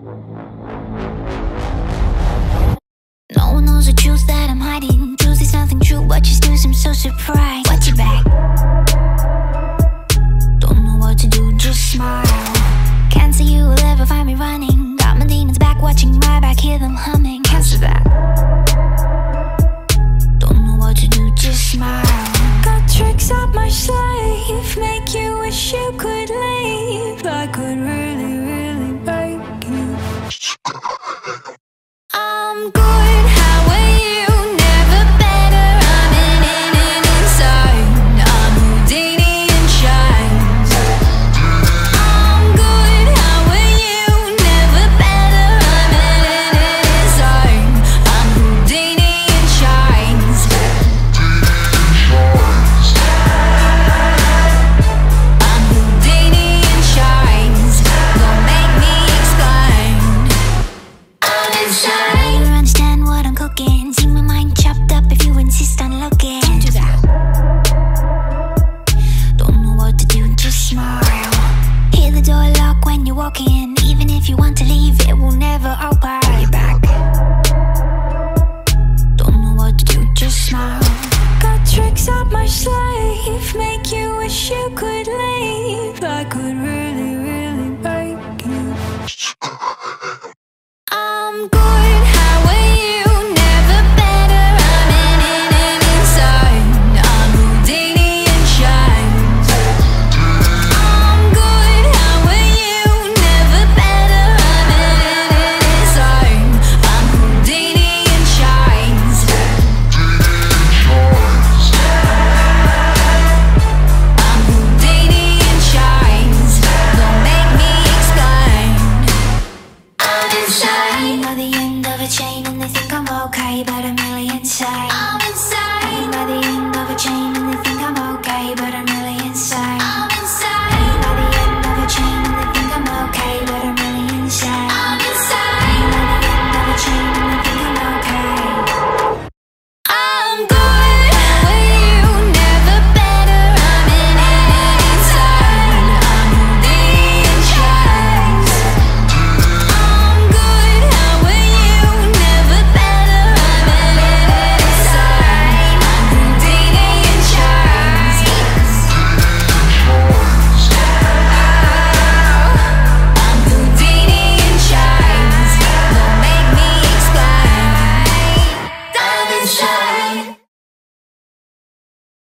No one knows the truth that I'm hiding. Truth is nothing true, but she still seems so surprised. Watch your back. Don't know what to do, just smile. Can't say you will ever find me running. Got my demons back, watching my back, hear them humming. Cancel that. Don't know what to do, just smile. Got tricks up my sleeve, make you wish you could leave. I could really, really break you. I'm good. Walking, even if you want to leave, it will never open. You're back. Don't know what to do, just smile. Got tricks up my sleeve, make you wish you could leave. I could really.